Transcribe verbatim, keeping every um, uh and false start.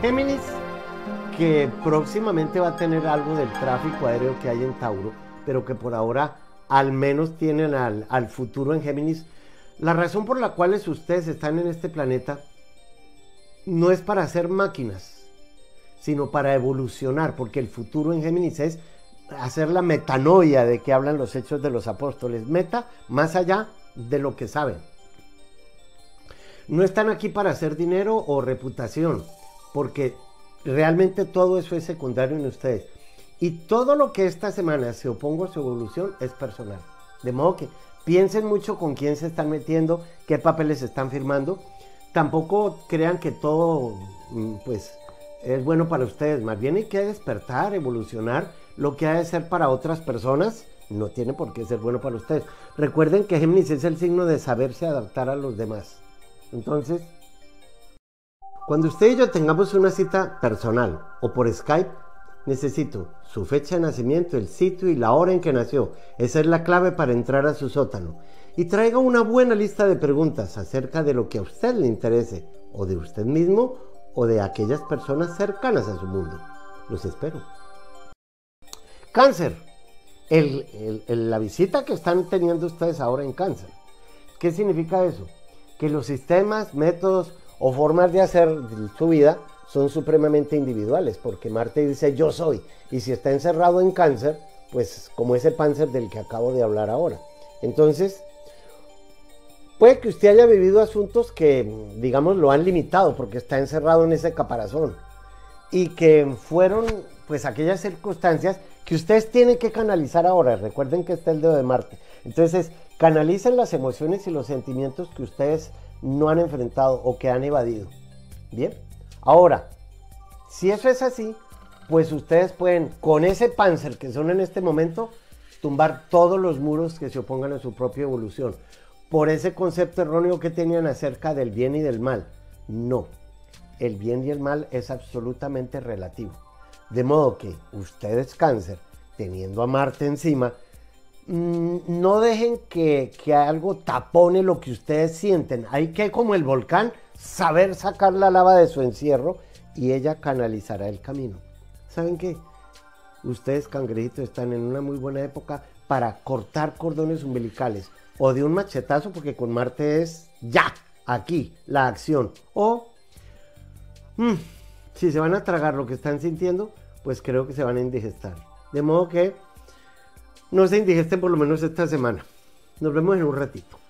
Géminis, que próximamente va a tener algo del tráfico aéreo que hay en Tauro, pero que por ahora al menos tienen al, al futuro en Géminis. La razón por la cual ustedes están en este planeta no es para hacer máquinas, sino para evolucionar, porque el futuro en Géminis es hacer la metanoia de que hablan los hechos de los apóstoles. Meta más allá de lo que saben. No están aquí para hacer dinero o reputación, porque realmente todo eso es secundario en ustedes. Y todo lo que esta semana se oponga a su evolución es personal. De modo que piensen mucho con quién se están metiendo, qué papeles están firmando. Tampoco crean que todo pues, es bueno para ustedes. Más bien hay que despertar, evolucionar. Lo que ha de ser para otras personas no tiene por qué ser bueno para ustedes. Recuerden que Géminis es el signo de saberse adaptar a los demás. Entonces, cuando usted y yo tengamos una cita personal o por Skype, necesito su fecha de nacimiento, el sitio y la hora en que nació. Esa es la clave para entrar a su sótano. Y traiga una buena lista de preguntas acerca de lo que a usted le interese, o de usted mismo, o de aquellas personas cercanas a su mundo. Los espero. Cáncer. El, el, el, la visita que están teniendo ustedes ahora en Cáncer. ¿Qué significa eso? Que los sistemas, métodos o formas de hacer su vida son supremamente individuales, porque Marte dice yo soy, y si está encerrado en Cáncer, pues como ese Cáncer del que acabo de hablar ahora. Entonces, puede que usted haya vivido asuntos que, digamos, lo han limitado, porque está encerrado en ese caparazón, y que fueron, pues, aquellas circunstancias que ustedes tienen que canalizar ahora. Recuerden que está el dedo de Marte. Entonces, canalicen las emociones y los sentimientos que ustedes no han enfrentado o que han evadido. Bien. Ahora, si eso es así, pues ustedes pueden, con ese Cáncer que son en este momento, tumbar todos los muros que se opongan a su propia evolución. Por ese concepto erróneo que tenían acerca del bien y del mal. No, el bien y el mal es absolutamente relativo. De modo que ustedes, Cáncer, teniendo a Marte encima, mmm, no dejen que, que algo tapone lo que ustedes sienten. Hay que, como el volcán, saber sacar la lava de su encierro y ella canalizará el camino. ¿Saben qué? Ustedes, cangrejitos, están en una muy buena época para cortar cordones umbilicales, o de un machetazo, porque con Marte es ya, aquí, la acción, o mmm, si se van a tragar lo que están sintiendo, pues creo que se van a indigestar. De modo que no se indigesten por lo menos esta semana. Nos vemos en un ratito.